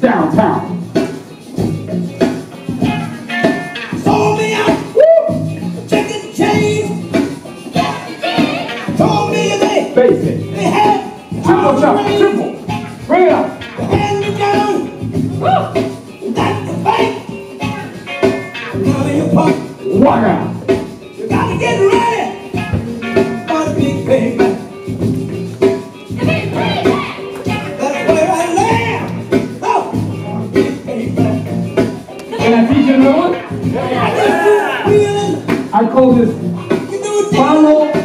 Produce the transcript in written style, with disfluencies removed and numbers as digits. downtown. I call this follow